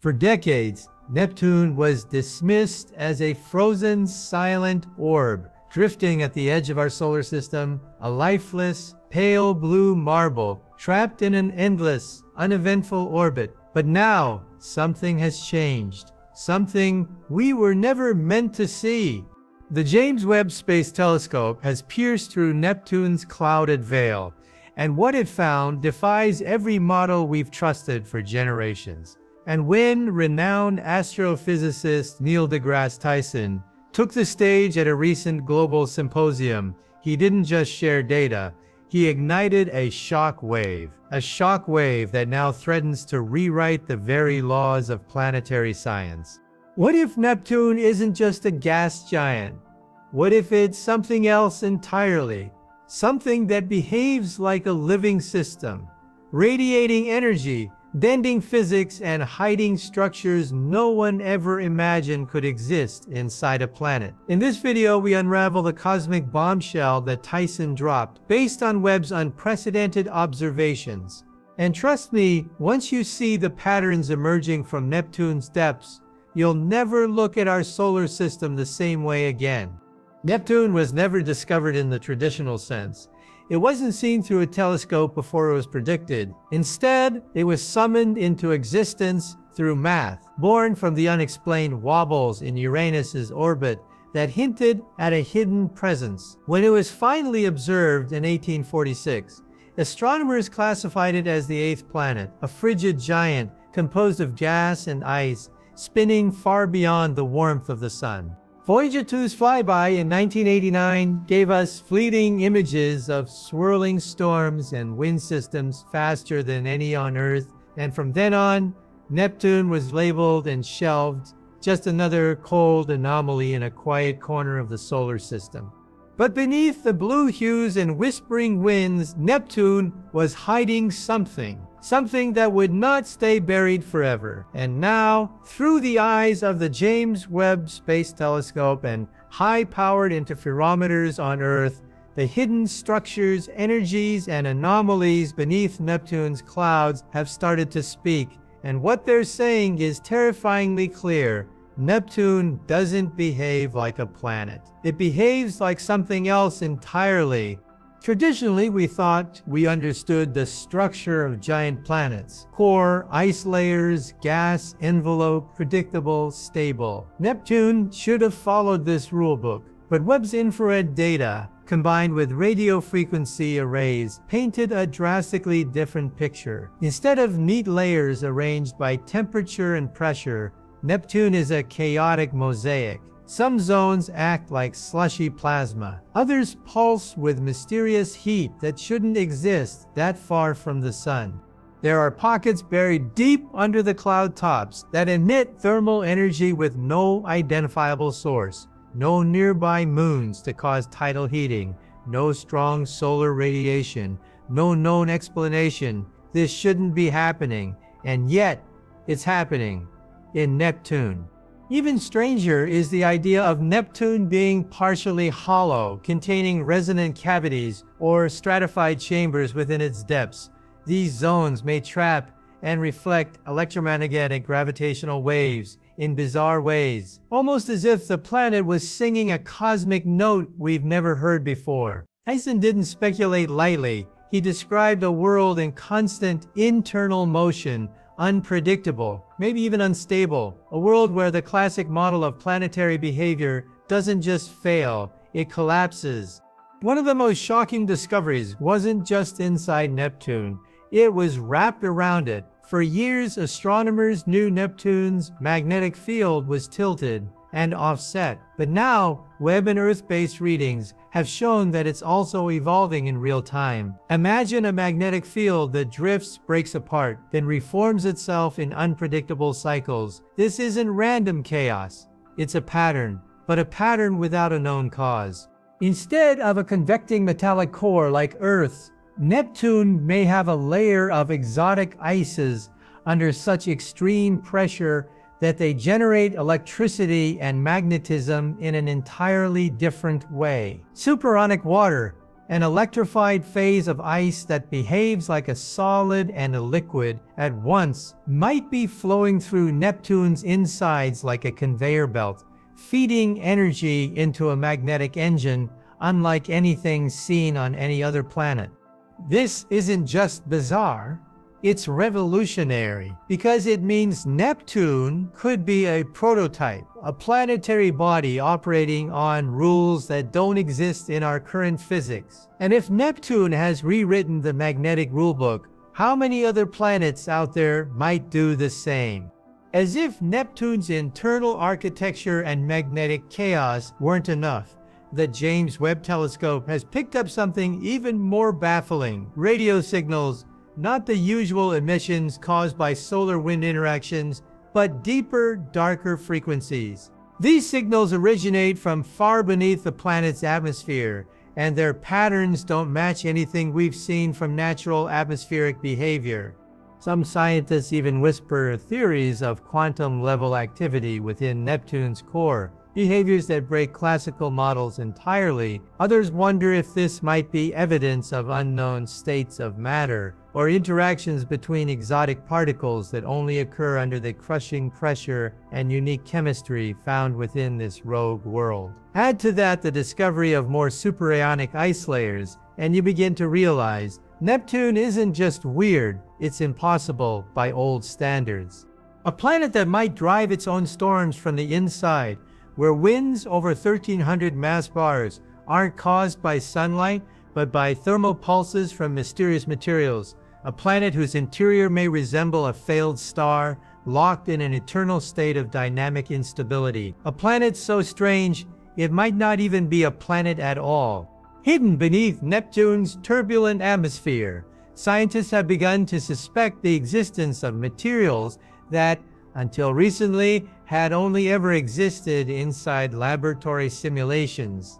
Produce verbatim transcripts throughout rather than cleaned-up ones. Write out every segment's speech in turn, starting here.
For decades, Neptune was dismissed as a frozen, silent orb, drifting at the edge of our solar system, a lifeless, pale blue marble, trapped in an endless, uneventful orbit. But now, something has changed. Something we were never meant to see. The James Webb Space Telescope has pierced through Neptune's clouded veil, and what it found defies every model we've trusted for generations. And when renowned astrophysicist Neil deGrasse Tyson took the stage at a recent global symposium, he didn't just share data, he ignited a shock wave. A shock wave that now threatens to rewrite the very laws of planetary science. What if Neptune isn't just a gas giant? What if it's something else entirely? Something that behaves like a living system, radiating energy, bending physics, and hiding structures no one ever imagined could exist inside a planet. In this video, we unravel the cosmic bombshell that Tyson dropped, based on Webb's unprecedented observations. And trust me, once you see the patterns emerging from Neptune's depths, you'll never look at our solar system the same way again. Neptune was never discovered in the traditional sense. It wasn't seen through a telescope before it was predicted. Instead, it was summoned into existence through math, born from the unexplained wobbles in Uranus's orbit that hinted at a hidden presence. When it was finally observed in eighteen forty-six, astronomers classified it as the eighth planet, a frigid giant composed of gas and ice, spinning far beyond the warmth of the sun. Voyager two's flyby in nineteen eighty-nine gave us fleeting images of swirling storms and wind systems faster than any on Earth, and from then on, Neptune was labeled and shelved, just another cold anomaly in a quiet corner of the solar system. But beneath the blue hues and whispering winds, Neptune was hiding something. Something that would not stay buried forever. And now, through the eyes of the James Webb Space Telescope and high-powered interferometers on Earth, the hidden structures, energies, and anomalies beneath Neptune's clouds have started to speak. And what they're saying is terrifyingly clear. Neptune doesn't behave like a planet. It behaves like something else entirely. Traditionally, we thought we understood the structure of giant planets. Core, ice layers, gas, envelope, predictable, stable. Neptune should have followed this rulebook, but Webb's infrared data, combined with radio frequency arrays, painted a drastically different picture. Instead of neat layers arranged by temperature and pressure, Neptune is a chaotic mosaic. Some zones act like slushy plasma. Others pulse with mysterious heat that shouldn't exist that far from the sun. There are pockets buried deep under the cloud tops that emit thermal energy with no identifiable source. No nearby moons to cause tidal heating. No strong solar radiation. No known explanation. This shouldn't be happening. And yet, it's happening in Neptune. Even stranger is the idea of Neptune being partially hollow, containing resonant cavities or stratified chambers within its depths. These zones may trap and reflect electromagnetic gravitational waves in bizarre ways, almost as if the planet was singing a cosmic note we've never heard before. Tyson didn't speculate lightly. He described a world in constant internal motion, unpredictable, maybe even unstable. A world where the classic model of planetary behavior doesn't just fail, it collapses. One of the most shocking discoveries wasn't just inside Neptune, it was wrapped around it. For years, astronomers knew Neptune's magnetic field was tilted and offset. But now, Webb and Earth-based readings have shown that it's also evolving in real time. Imagine a magnetic field that drifts, breaks apart, then reforms itself in unpredictable cycles. This isn't random chaos. It's a pattern, but a pattern without a known cause. Instead of a convecting metallic core like Earth, Neptune may have a layer of exotic ices under such extreme pressure that they generate electricity and magnetism in an entirely different way. Superionic water, an electrified phase of ice that behaves like a solid and a liquid at once might be flowing through Neptune's insides like a conveyor belt, feeding energy into a magnetic engine unlike anything seen on any other planet. This isn't just bizarre, it's revolutionary, because it means Neptune could be a prototype, a planetary body operating on rules that don't exist in our current physics. And if Neptune has rewritten the magnetic rulebook, how many other planets out there might do the same? As if Neptune's internal architecture and magnetic chaos weren't enough, the James Webb Telescope has picked up something even more baffling: radio signals, not the usual emissions caused by solar-wind interactions, but deeper, darker frequencies. These signals originate from far beneath the planet's atmosphere, and their patterns don't match anything we've seen from natural atmospheric behavior. Some scientists even whisper theories of quantum-level activity within Neptune's core, behaviors that break classical models entirely. Others wonder if this might be evidence of unknown states of matter, or interactions between exotic particles that only occur under the crushing pressure and unique chemistry found within this rogue world. Add to that the discovery of more superionic ice layers, and you begin to realize Neptune isn't just weird, it's impossible by old standards. A planet that might drive its own storms from the inside, where winds over thirteen hundred mass bars aren't caused by sunlight, but by thermal pulses from mysterious materials. A planet whose interior may resemble a failed star, locked in an eternal state of dynamic instability. A planet so strange, it might not even be a planet at all. Hidden beneath Neptune's turbulent atmosphere, scientists have begun to suspect the existence of materials that, until recently, had only ever existed inside laboratory simulations.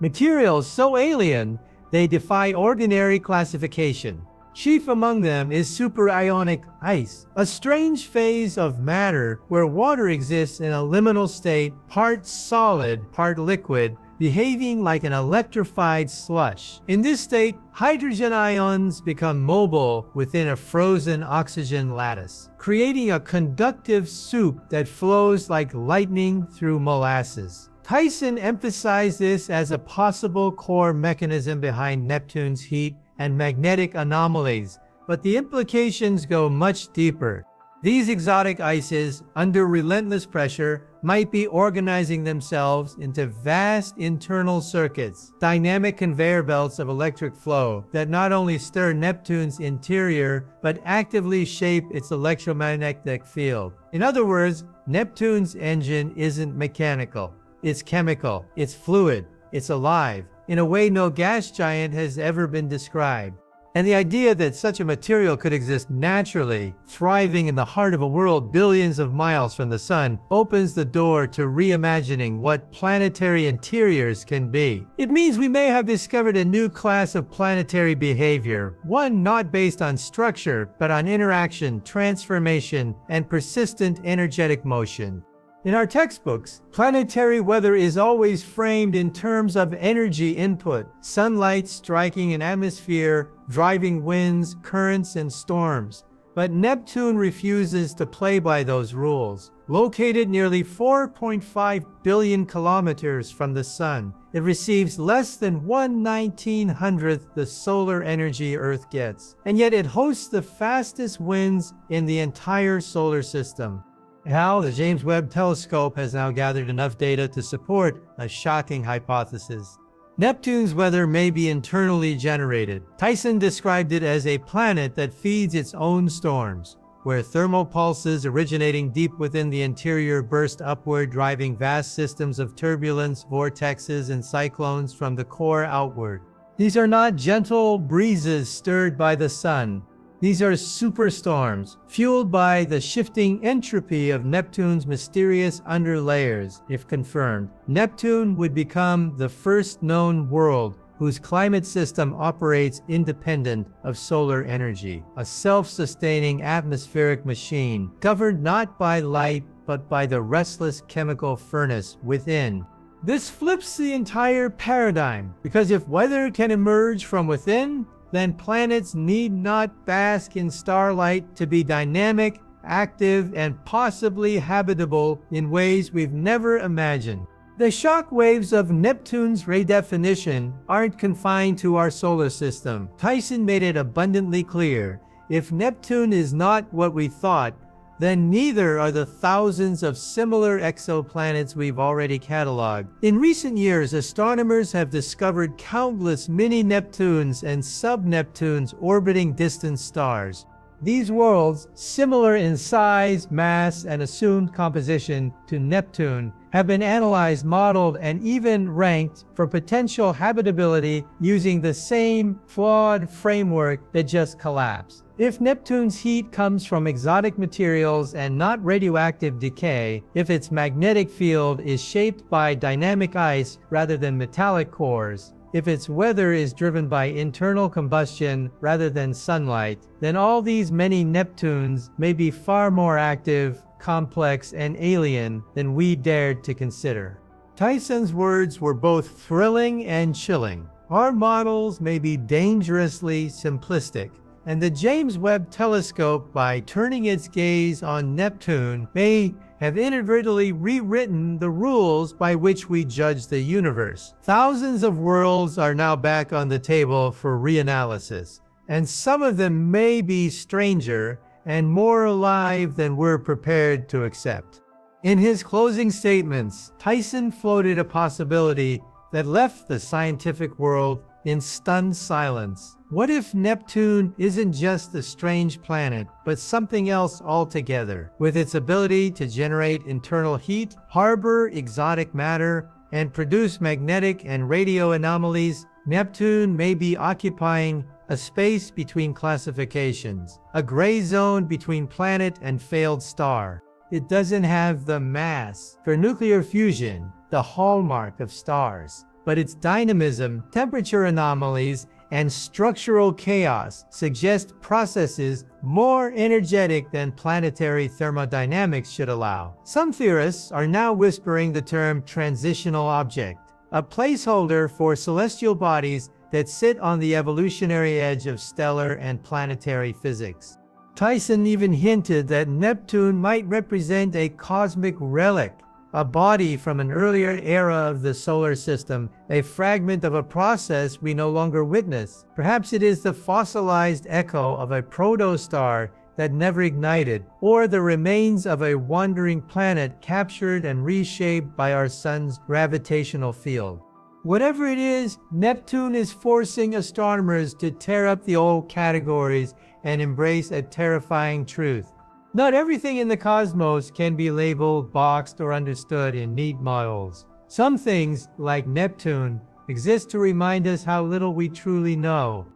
Materials so alien, they defy ordinary classification. Chief among them is superionic ice, a strange phase of matter where water exists in a liminal state, part solid, part liquid, behaving like an electrified slush. In this state, hydrogen ions become mobile within a frozen oxygen lattice, creating a conductive soup that flows like lightning through molasses. Tyson emphasized this as a possible core mechanism behind Neptune's heat and magnetic anomalies, but the implications go much deeper. These exotic ices, under relentless pressure, might be organizing themselves into vast internal circuits, dynamic conveyor belts of electric flow that not only stir Neptune's interior, but actively shape its electromagnetic field. In other words, Neptune's engine isn't mechanical. It's chemical, it's fluid, it's alive, in a way no gas giant has ever been described. And the idea that such a material could exist naturally, thriving in the heart of a world billions of miles from the sun, opens the door to reimagining what planetary interiors can be. It means we may have discovered a new class of planetary behavior, one not based on structure, but on interaction, transformation, and persistent energetic motion. In our textbooks, planetary weather is always framed in terms of energy input, sunlight striking an atmosphere, driving winds, currents, and storms. But Neptune refuses to play by those rules. Located nearly four point five billion kilometers from the sun, it receives less than one nineteen hundredth the solar energy Earth gets. And yet it hosts the fastest winds in the entire solar system. How the James Webb Telescope has now gathered enough data to support a shocking hypothesis. Neptune's weather may be internally generated. Tyson described it as a planet that feeds its own storms, where thermal pulses originating deep within the interior burst upward, driving vast systems of turbulence, vortexes, and cyclones from the core outward. These are not gentle breezes stirred by the sun. These are superstorms, fueled by the shifting entropy of Neptune's mysterious underlayers. If confirmed, Neptune would become the first known world whose climate system operates independent of solar energy, a self-sustaining atmospheric machine, governed not by light, but by the restless chemical furnace within. This flips the entire paradigm, because if weather can emerge from within, then planets need not bask in starlight to be dynamic, active, and possibly habitable in ways we've never imagined. The shock waves of Neptune's redefinition aren't confined to our solar system. Tyson made it abundantly clear, if Neptune is not what we thought, then neither are the thousands of similar exoplanets we've already cataloged. In recent years, astronomers have discovered countless mini-Neptunes and sub-Neptunes orbiting distant stars. These worlds, similar in size, mass, and assumed composition to Neptune, have been analyzed, modeled, and even ranked for potential habitability using the same flawed framework that just collapsed. If Neptune's heat comes from exotic materials and not radioactive decay, if its magnetic field is shaped by dynamic ice rather than metallic cores, if its weather is driven by internal combustion rather than sunlight, then all these many Neptunes may be far more active, complex, and alien than we dared to consider. Tyson's words were both thrilling and chilling. Our models may be dangerously simplistic, and the James Webb Telescope, by turning its gaze on Neptune, may have inadvertently rewritten the rules by which we judge the universe. Thousands of worlds are now back on the table for reanalysis, and some of them may be stranger and more alive than we're prepared to accept. In his closing statements, Tyson floated a possibility that left the scientific world in stunned silence. What if Neptune isn't just a strange planet, but something else altogether, with its ability to generate internal heat, harbor exotic matter, and produce magnetic and radio anomalies? Neptune may be occupying a space between classifications, a gray zone between planet and failed star. It doesn't have the mass for nuclear fusion, the hallmark of stars, but its dynamism, temperature anomalies, and structural chaos suggest processes more energetic than planetary thermodynamics should allow. Some theorists are now whispering the term transitional object, a placeholder for celestial bodies that sit on the evolutionary edge of stellar and planetary physics. Tyson even hinted that Neptune might represent a cosmic relic, a body from an earlier era of the solar system, a fragment of a process we no longer witness. Perhaps it is the fossilized echo of a protostar that never ignited, or the remains of a wandering planet captured and reshaped by our sun's gravitational field. Whatever it is, Neptune is forcing astronomers to tear up the old categories and embrace a terrifying truth. Not everything in the cosmos can be labeled, boxed, or understood in neat models. Some things, like Neptune, exist to remind us how little we truly know.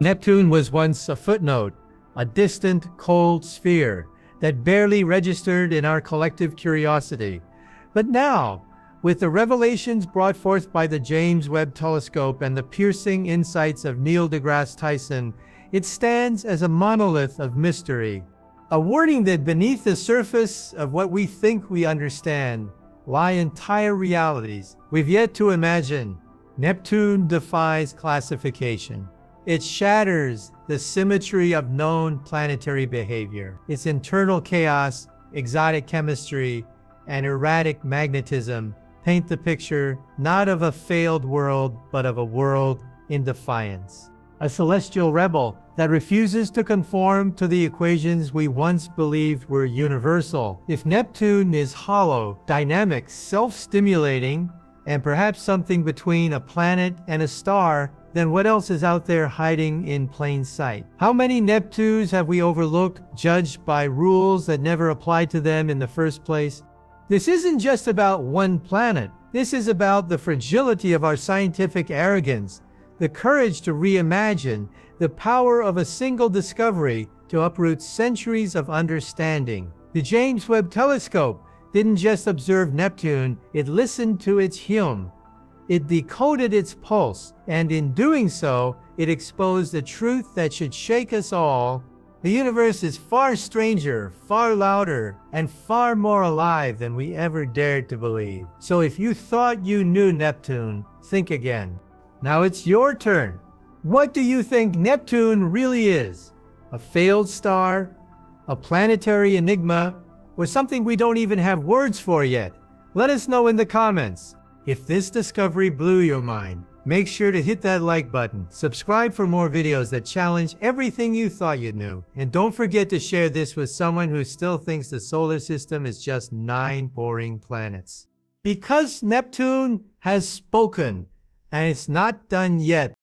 Neptune was once a footnote, a distant, cold sphere that barely registered in our collective curiosity. But now, with the revelations brought forth by the James Webb Telescope and the piercing insights of Neil deGrasse Tyson, it stands as a monolith of mystery, a warning that beneath the surface of what we think we understand lie entire realities we've yet to imagine. Neptune defies classification. It shatters the symmetry of known planetary behavior. Its internal chaos, exotic chemistry, and erratic magnetism paint the picture not of a failed world, but of a world in defiance. A celestial rebel that refuses to conform to the equations we once believed were universal. If Neptune is hollow, dynamic, self-stimulating, and perhaps something between a planet and a star, then what else is out there hiding in plain sight? How many Neptunes have we overlooked, judged by rules that never applied to them in the first place? This isn't just about one planet. This is about the fragility of our scientific arrogance, the courage to reimagine, the power of a single discovery to uproot centuries of understanding. The James Webb Telescope didn't just observe Neptune, it listened to its hum. It decoded its pulse, and in doing so, it exposed a truth that should shake us all, The universe is far stranger, far louder, and far more alive than we ever dared to believe. So if you thought you knew Neptune, think again. Now it's your turn. What do you think Neptune really is? A failed star? A planetary enigma? Or something we don't even have words for yet? Let us know in the comments. If this discovery blew your mind, make sure to hit that like button, subscribe for more videos that challenge everything you thought you knew, and don't forget to share this with someone who still thinks the solar system is just nine boring planets. Because Neptune has spoken, and it's not done yet.